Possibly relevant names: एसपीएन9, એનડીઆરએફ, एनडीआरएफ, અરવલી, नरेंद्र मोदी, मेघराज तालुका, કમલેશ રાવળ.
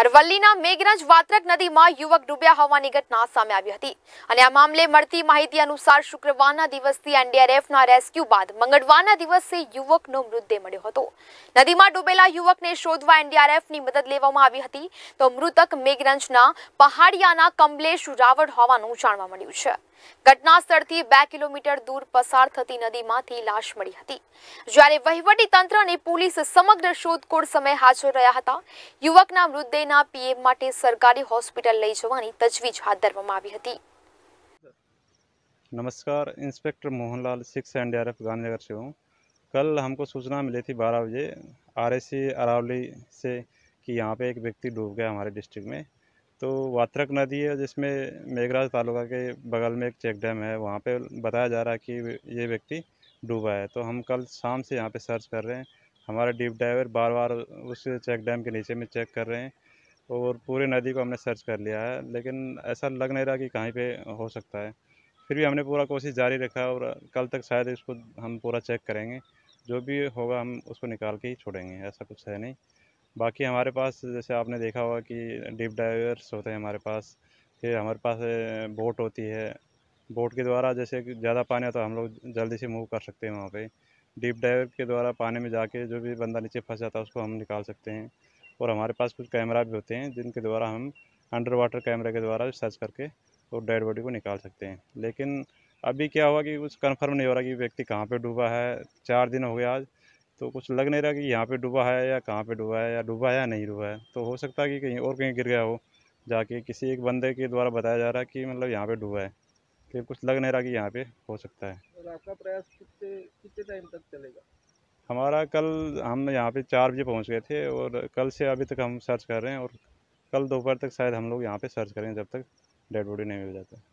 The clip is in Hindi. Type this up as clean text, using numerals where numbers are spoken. અરવલીના મેઘરાજ વાત્રક નદીમાં યુવક ડૂબ્યા હોવાની ઘટના સામે આવી હતી અને આ મામલે મળતી માહિતી અનુસાર શુક્રવારના દિવસથી એનડીઆરએફના રેસ્ક્યુ બાદ મંગળવારના દિવસે યુવકનો મૃતદેહ મળ્યો હતો। નદીમાં ડૂબેલા યુવકને શોધવા એનડીઆરએફની મદદ લેવામાં આવી હતી તો મૃતક મેઘરાજના પહાડિયાના કમલેશ રાવળ હોવાનું જાણવા મળ્યું છે। ઘટના સ્થળથી 2 કિલોમીટર દૂર પસાર થતી નદીમાંથી લાશ મળી હતી જ્યારે વહીવટી તંત્ર અને પોલીસ સમગ્ર શોધખોળ સમય હાજર રહ્યા હતા। યુવકના મૃતદેહ पीएम माटे सरकारी हॉस्पिटल लई जवानी तजवीज हाथ धरवामां आवी हती। नमस्कार, इंस्पेक्टर मोहनलाल 6 एनडीआरएफ गांधीनगर से हूँ। कल हमको सूचना मिली थी 12 बजे आरएसी अरावली से कि यहाँ पे एक व्यक्ति डूब गया हमारे डिस्ट्रिक्ट में। तो वात्रक नदी है जिसमें मेघराज तालुका के बगल में एक चेक डैम है, वहाँ पे बताया जा रहा है कि ये व्यक्ति डूबा है। तो हम कल शाम से यहाँ पे सर्च कर रहे हैं, हमारे डीप डाइवर बार बार उस चेक डैम के नीचे में चेक कर रहे हैं और पूरे नदी को हमने सर्च कर लिया है, लेकिन ऐसा लग नहीं रहा कि कहीं पे हो सकता है। फिर भी हमने पूरा कोशिश जारी रखा और कल तक शायद इसको हम पूरा चेक करेंगे, जो भी होगा हम उसको निकाल के ही छोड़ेंगे, ऐसा कुछ है नहीं। बाकी हमारे पास जैसे आपने देखा होगा कि डीप डाइवर्स होते हैं हमारे पास, फिर हमारे पास बोट होती है, बोट के द्वारा जैसे ज़्यादा पानी है तो हम लोग जल्दी से मूव कर सकते हैं। वहाँ पर डीप डाइवर के द्वारा पानी में जाके जो भी बंदा नीचे फंस जाता है उसको हम निकाल सकते हैं। और हमारे पास कुछ कैमरा भी होते हैं जिनके द्वारा हम अंडर वाटर कैमरे के द्वारा सर्च करके और डेड बॉडी को निकाल सकते हैं। लेकिन अभी क्या हुआ कि कुछ कन्फर्म नहीं हो रहा कि व्यक्ति कहाँ पे डूबा है। 4 दिन हो गए आज, तो कुछ लग नहीं रहा कि यहाँ पे डूबा है या कहाँ पे डूबा है, या डूबा है या नहीं डूबा है। तो हो सकता है कि कहीं और कहीं गिर गया हो, जाके किसी एक बंदे के द्वारा बताया जा रहा है कि मतलब यहाँ पर डूबा है, लेकिन कुछ लग नहीं रहा कि यहाँ पर हो सकता है। और आपका प्रयास कितने टाइम तक चलेगा? हमारा कल हम यहाँ पे 4 बजे पहुँच गए थे और कल से अभी तक हम सर्च कर रहे हैं और कल दोपहर तक शायद हम लोग यहाँ पे सर्च करेंगे जब तक डेड बॉडी नहीं मिल जाता।